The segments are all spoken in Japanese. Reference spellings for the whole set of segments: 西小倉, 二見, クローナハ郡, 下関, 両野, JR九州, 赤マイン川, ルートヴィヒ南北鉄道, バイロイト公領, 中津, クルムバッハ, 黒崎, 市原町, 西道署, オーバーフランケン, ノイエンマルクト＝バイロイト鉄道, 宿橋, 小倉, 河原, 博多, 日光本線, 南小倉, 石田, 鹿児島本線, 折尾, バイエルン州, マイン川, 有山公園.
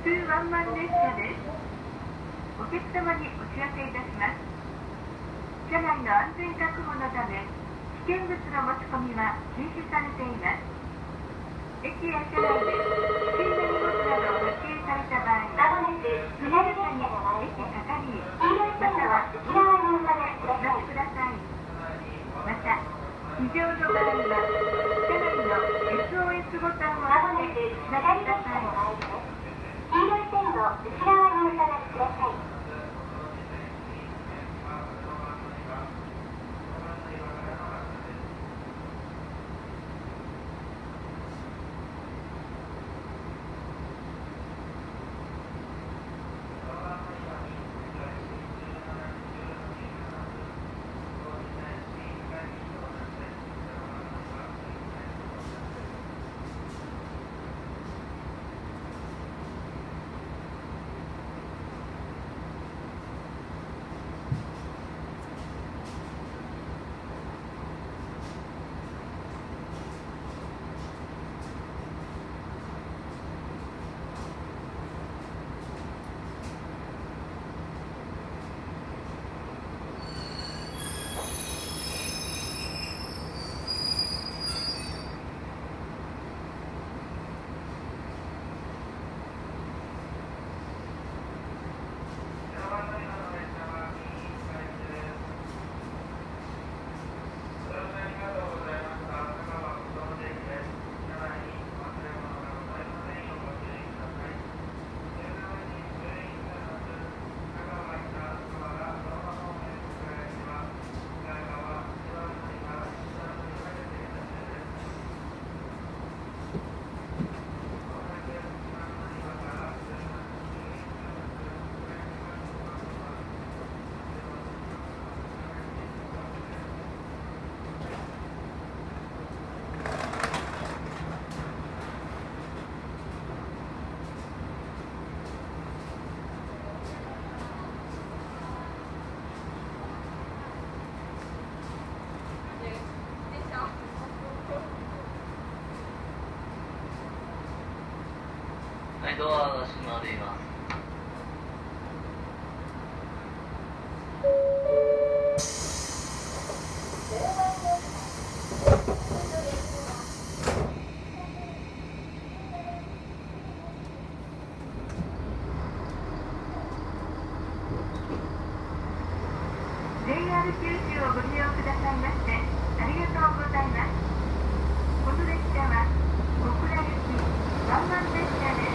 普通ワンマン列車です。お客様にお知らせいたします。車内の安全確保のため、危険物の持ち込みは禁止されています。駅や車内で危険な荷物などを発見された場合は、速やかに駅係員、または沖縄にお伝えください。また、非常の場合は、車内の SOS ボタンを押してお伝えください。黄色い線の内側にお伝えください。ドアが閉まります。JR 九州をご利用くださいましてありがとうございます。この列車は小倉行きワンマン列車です。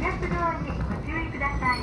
左ドアにご注意ください。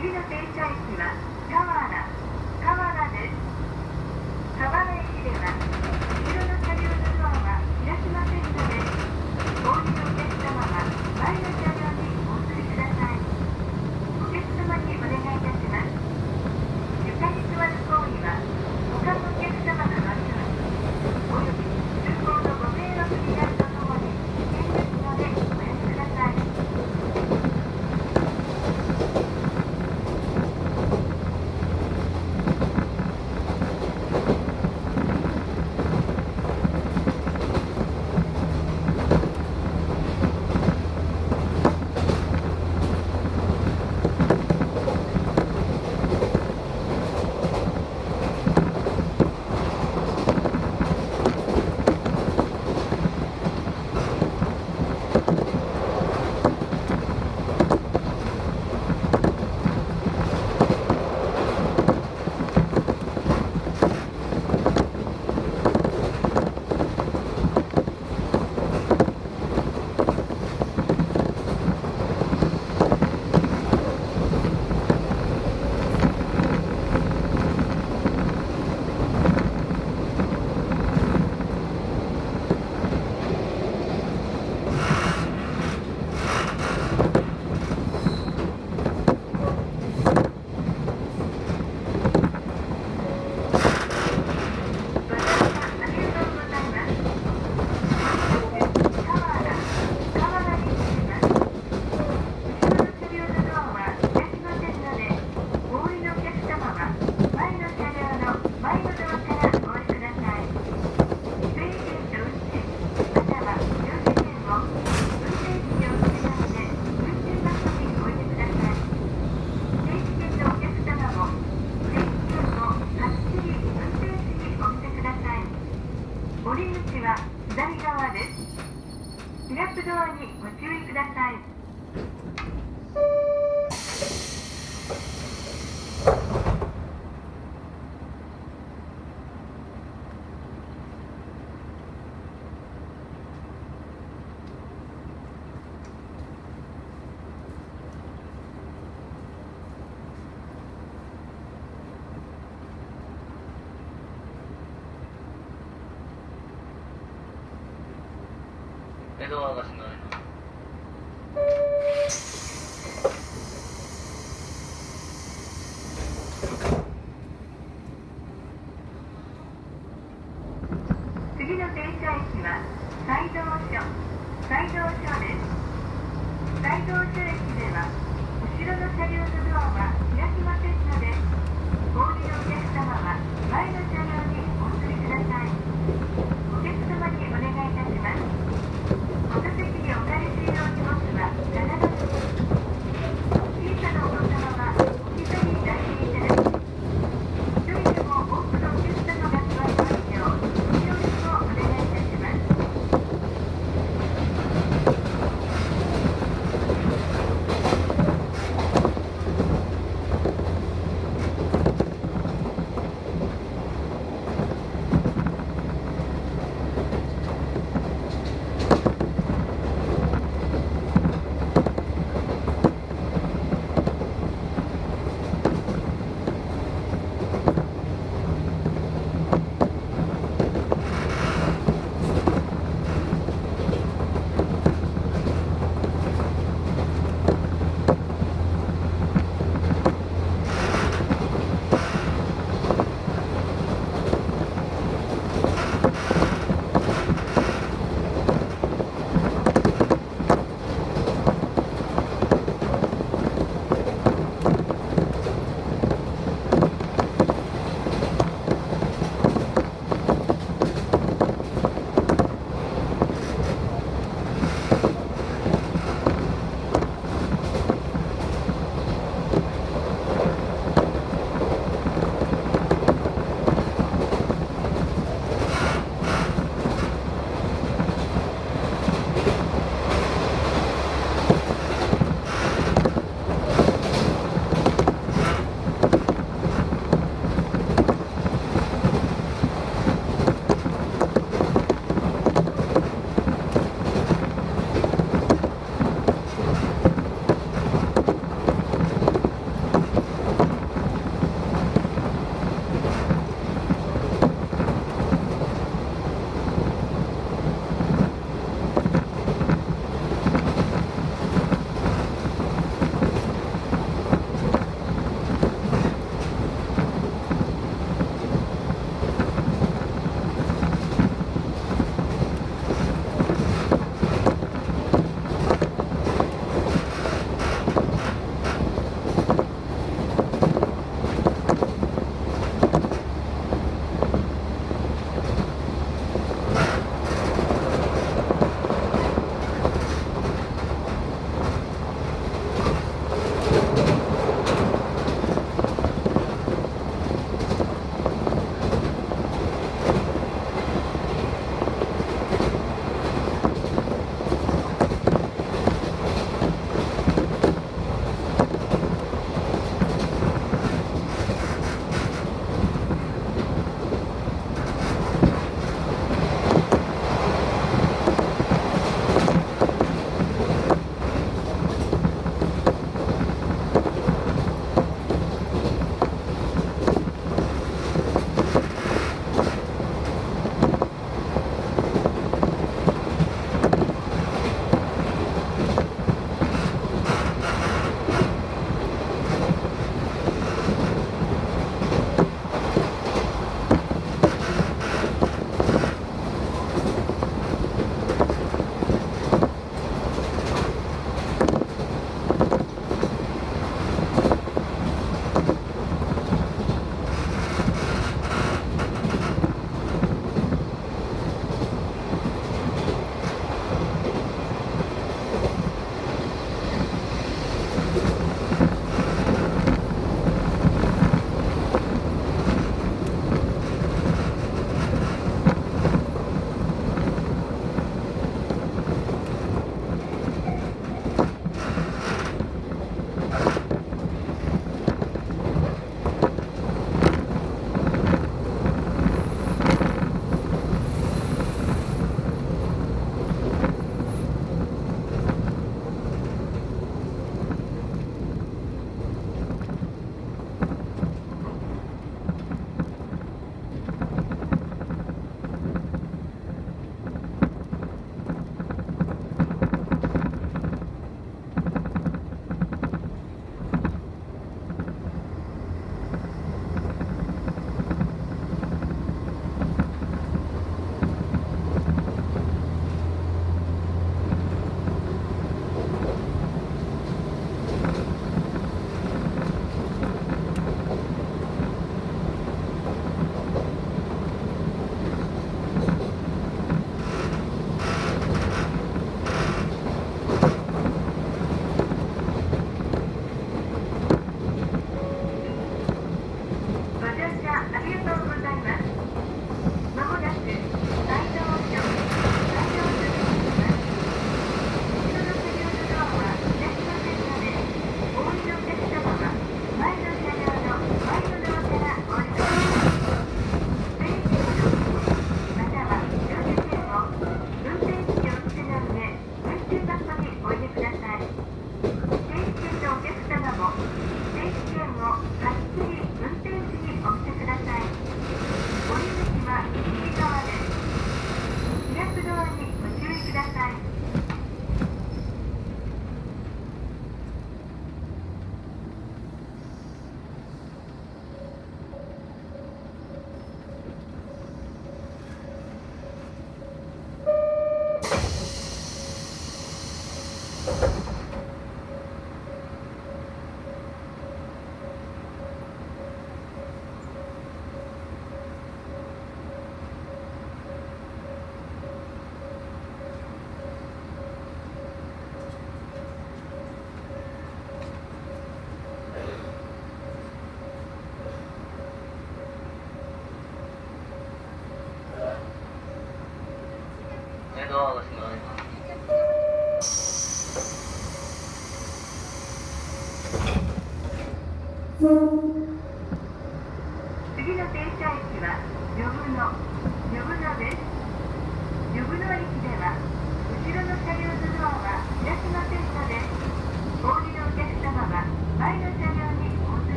次の停車駅は河原です。河原駅では後ろの車両のドアは開きませんので、お降りのお客様は前の車両にお移りください。お客様にお願いいたします。床に座る行為は他のお客様のマナーおよび通行のご迷惑になるとともに危険ですのでおやめください。ドアが閉まります。次の停車駅は西道署です。西道署駅では後ろの車両のドアは開きませんので、お降りのお客様は前の車両にお移りください。お客様にお願いいたします。お座席に置かれているお荷物は7つ。小さなお子様はお膝に抱いていただき、一人でも多くのお客様が座りますようご協力をお願いいたします。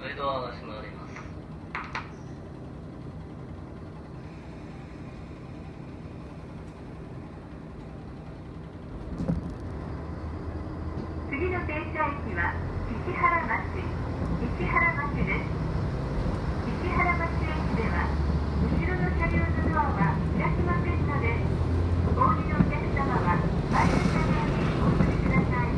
上ドアが閉まります。次の停車駅は市原町です。市原町駅では後ろの車両のドアは開きませんので、お降りのお客様は前の車両にお送りください。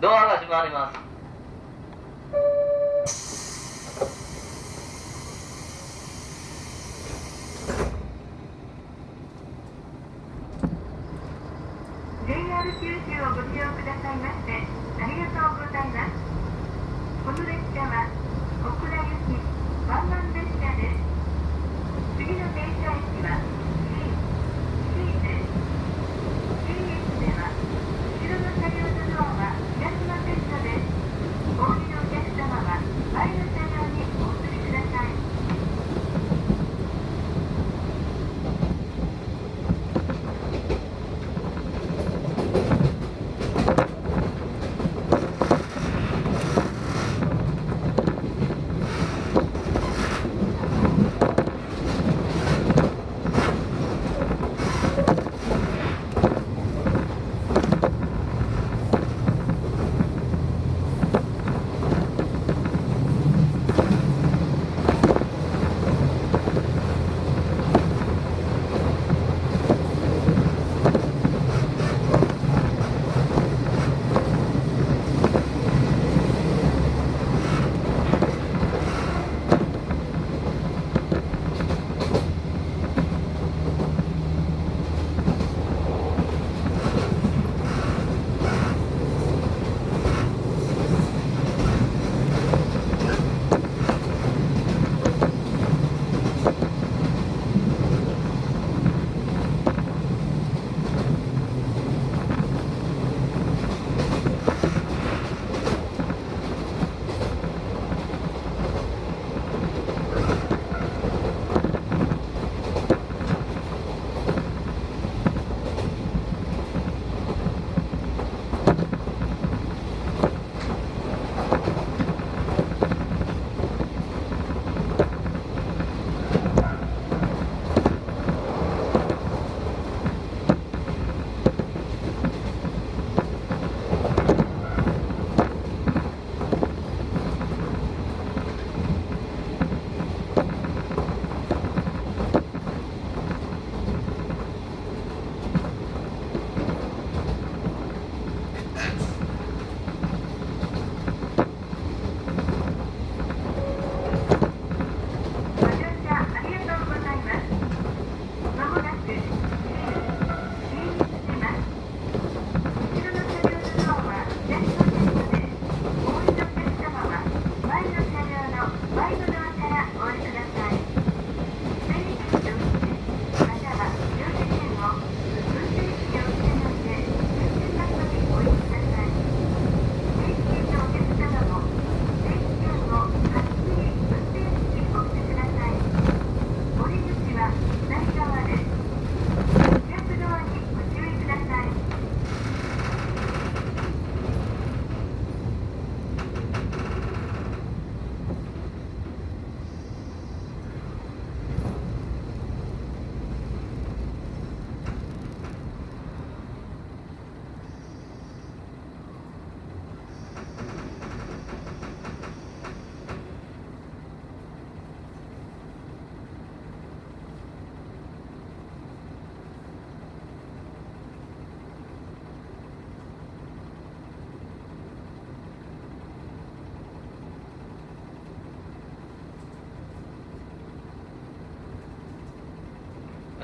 ドアが閉まります。九州をご利用くださいましてありがとうございます。この列車は小倉行きワンマン列車です。次の停車駅は C です。 C 駅では後ろの車両のドアは開きませんので、お降りのお客様は前の車両にお移りください。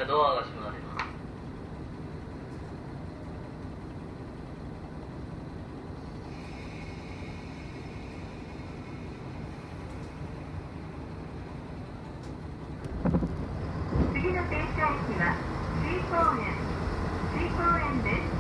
ドアが閉まります。次の停車駅は C 公園。C 公園です。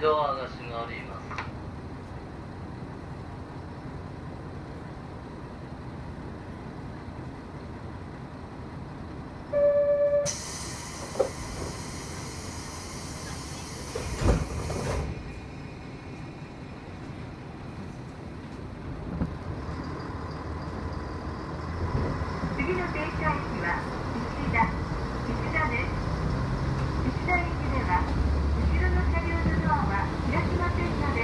ドアが閉まります。次の停車駅は石田です。石田駅では後ろの車両のドアは開きませんので、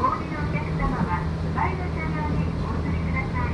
お降りのお客様は前の車両にお移りください。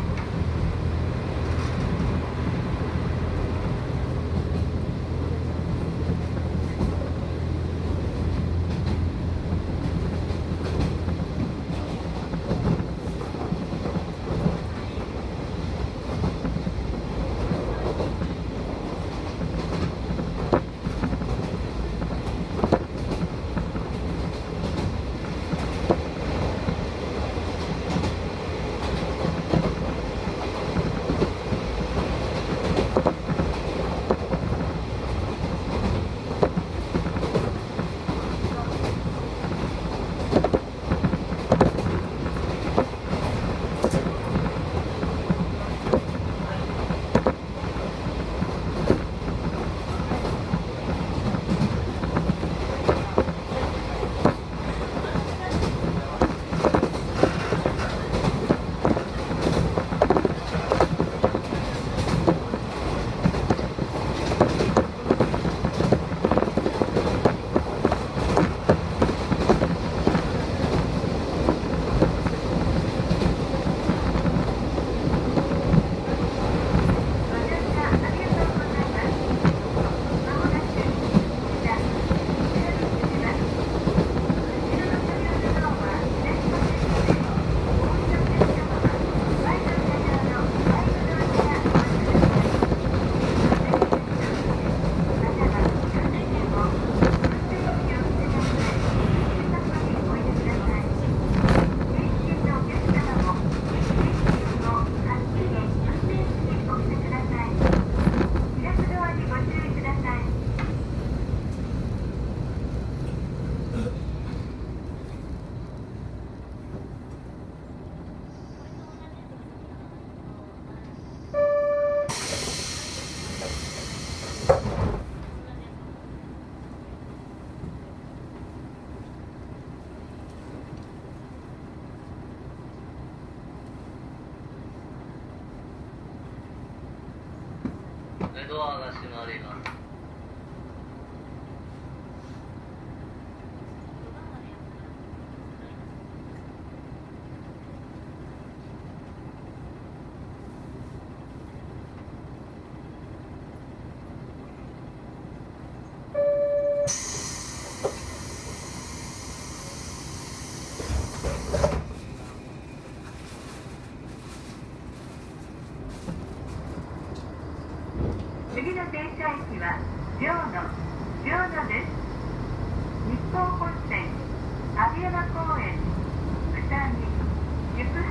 ドアが閉まります。次の停車駅は両野です。日光本線、有山公園、二見、宿橋、中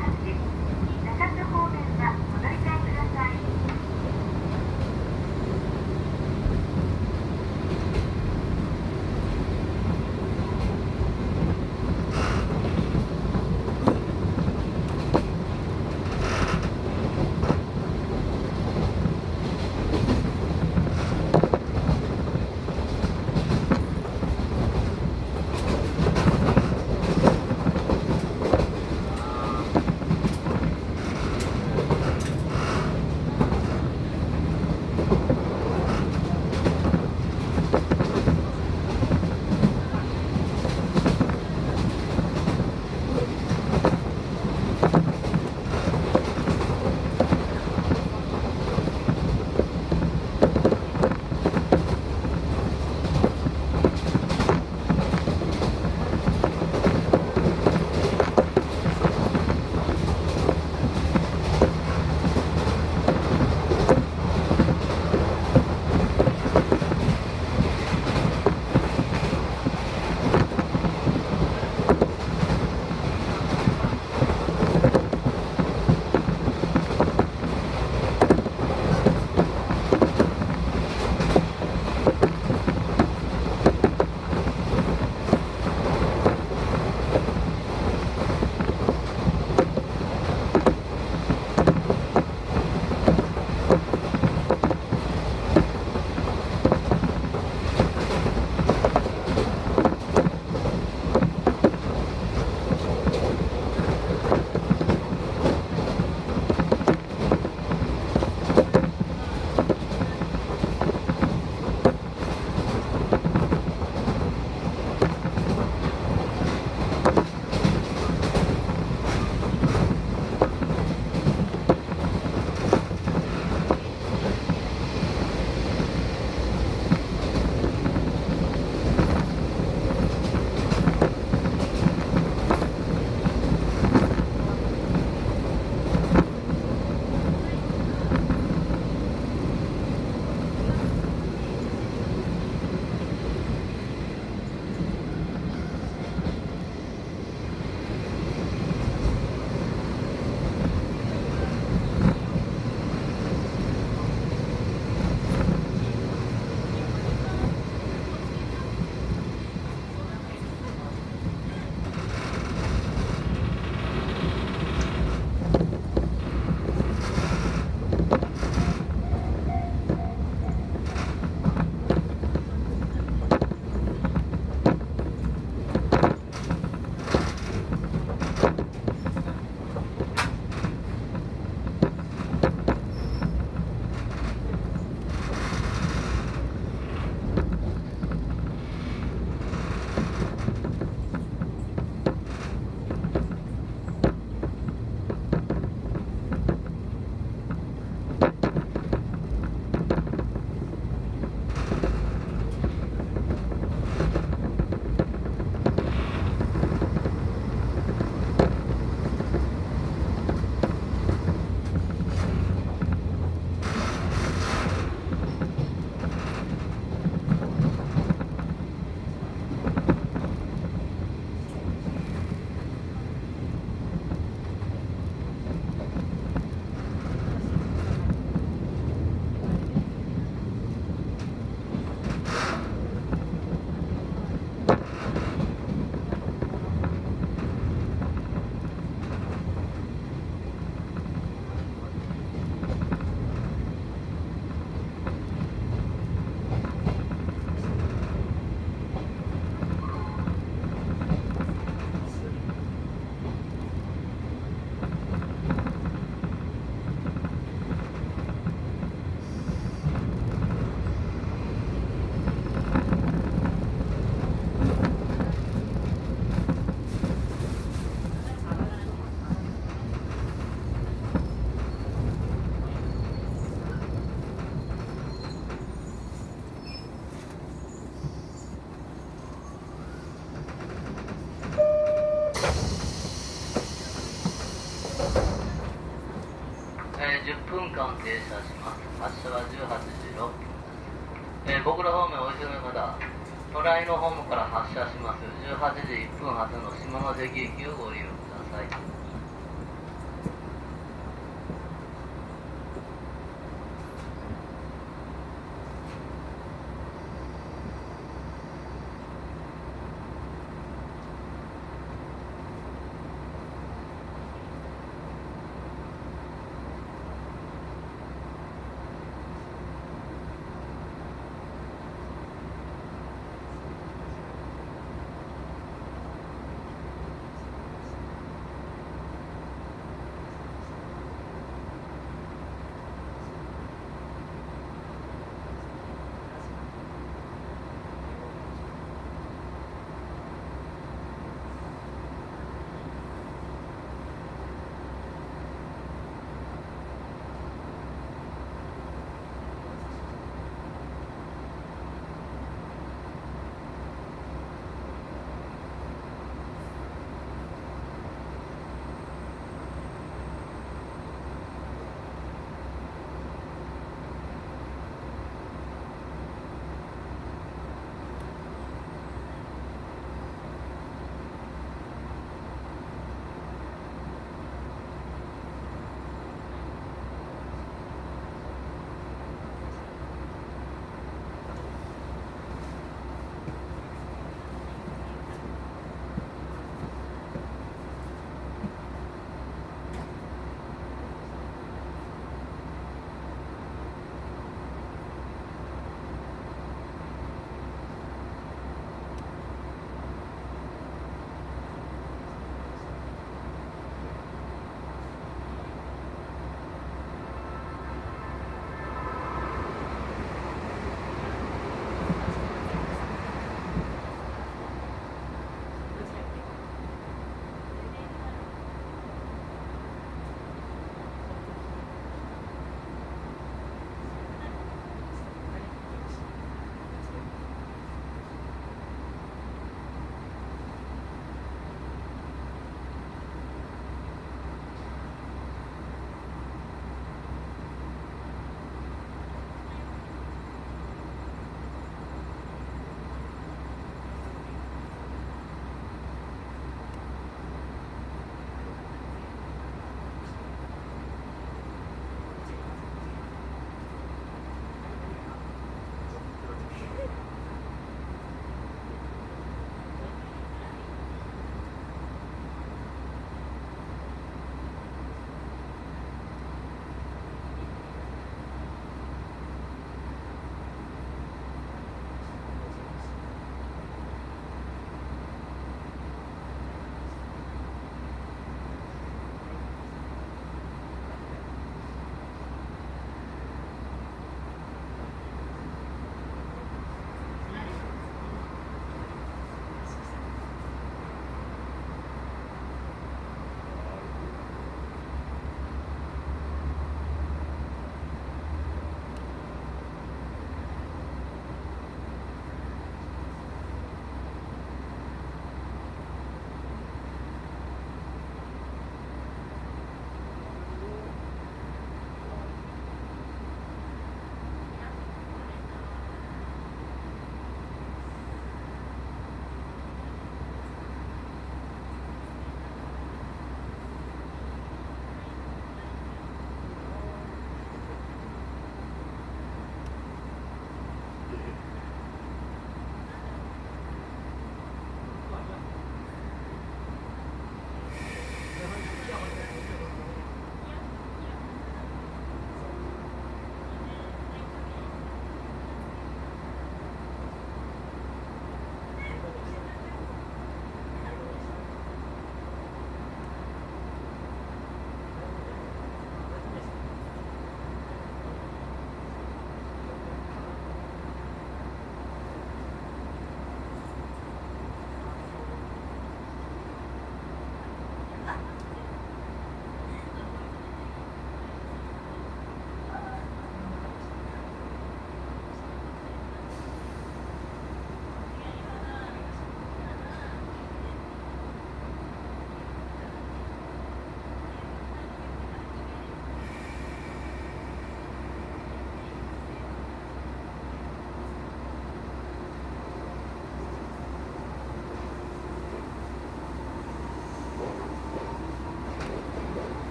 津方面はお乗り換えください。10分間停車します。発車は18時6分です。小倉方面お急ぎの方、隣のホームから発車します。18時1分発の下関駅をご利用ください。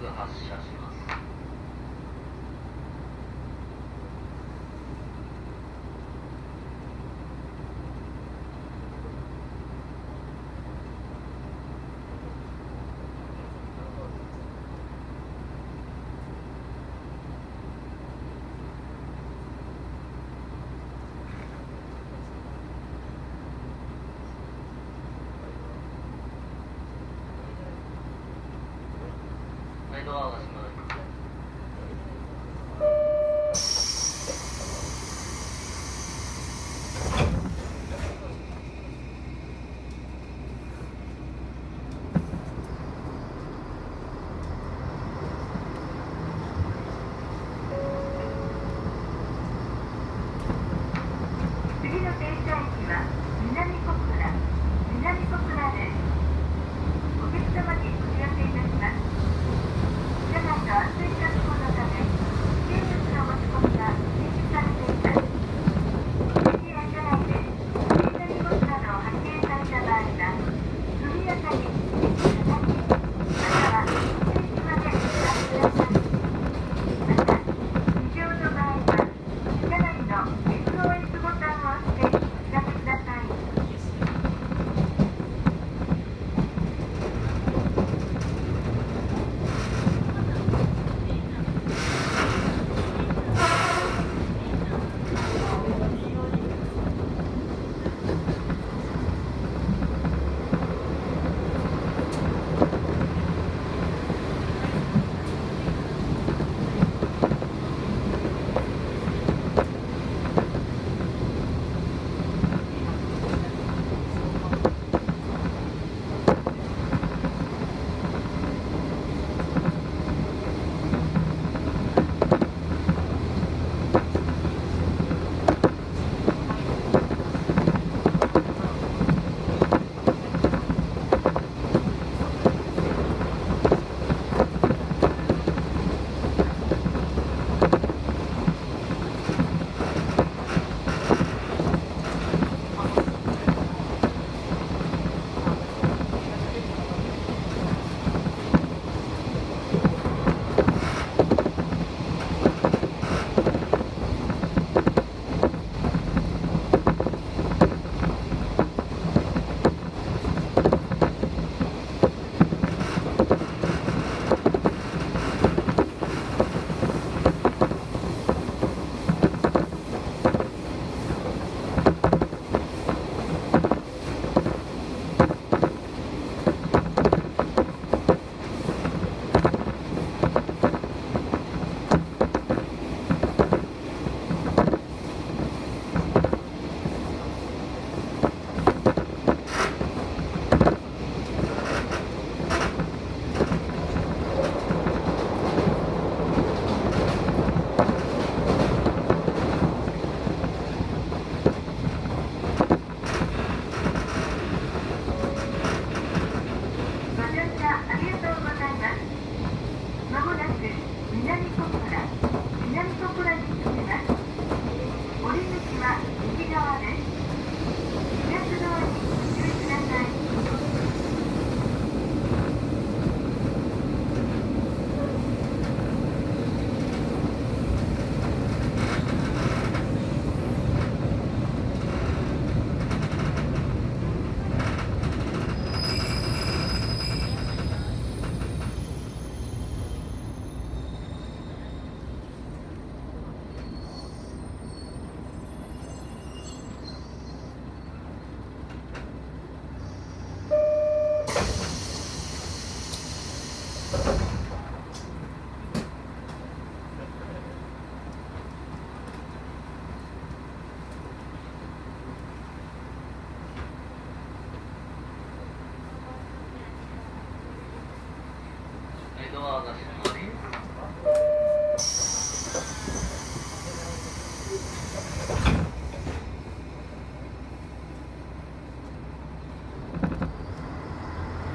ず発車します。ドアを閉めます。次の停車駅は南小倉です。お客様にお知らせいたします。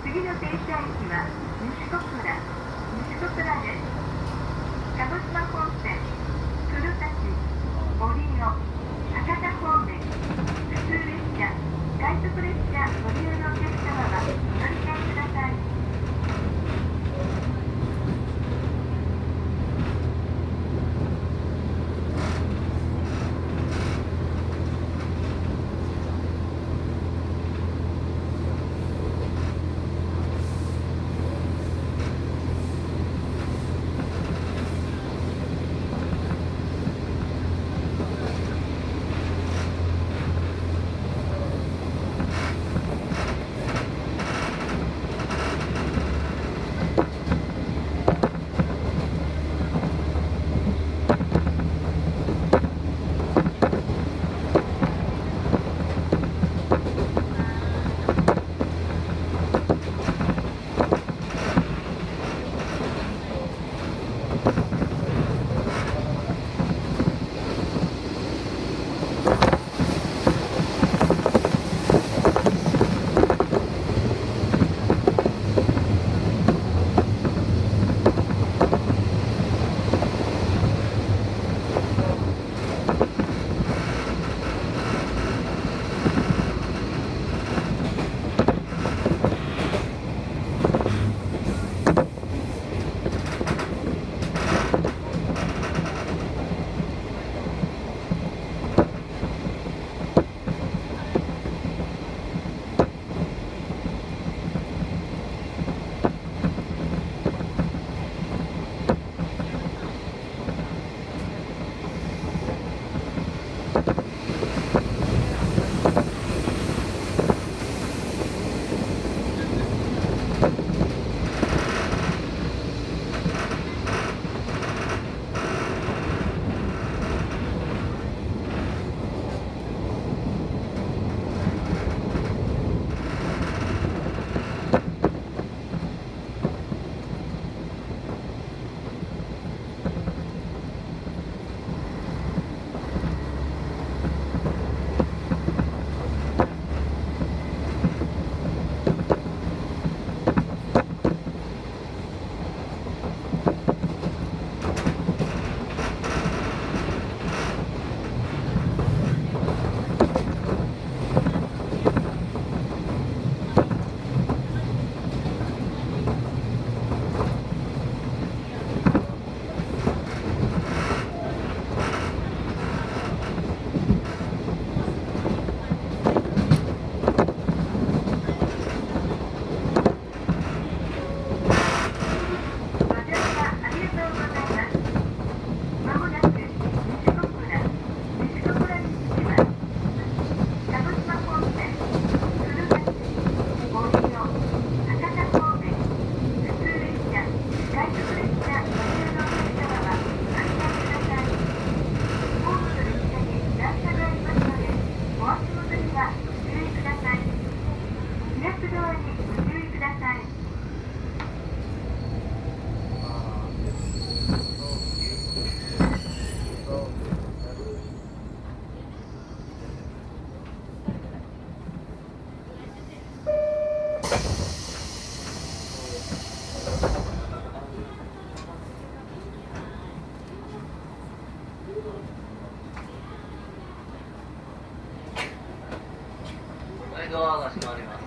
次の停車駅は西小倉です。鹿児島本線、黒崎、折尾、博多方面、普通列車、快速列車ご利用のお客様はお乗り換えください。側が閉まります。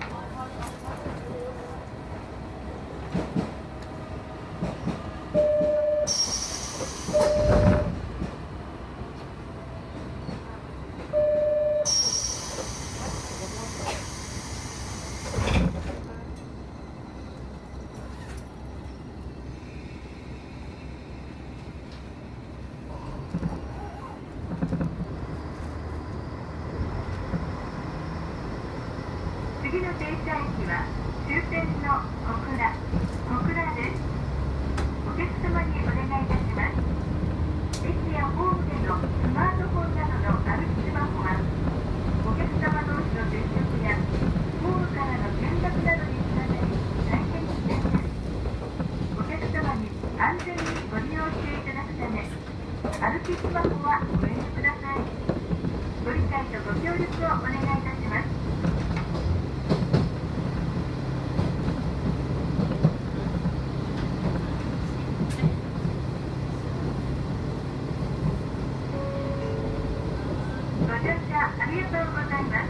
次の停車駅は終点の小倉です。お客様にお願いいたします。駅やホームでのスマートフォンなどの歩きスマホは、お客様同士の接触やホームからの見学などにつながり大変危険です。お客様に安全にご利用していただくため、歩きスマホはご遠慮ください。ご理解とご協力をお願いいたします。ありがとうございます。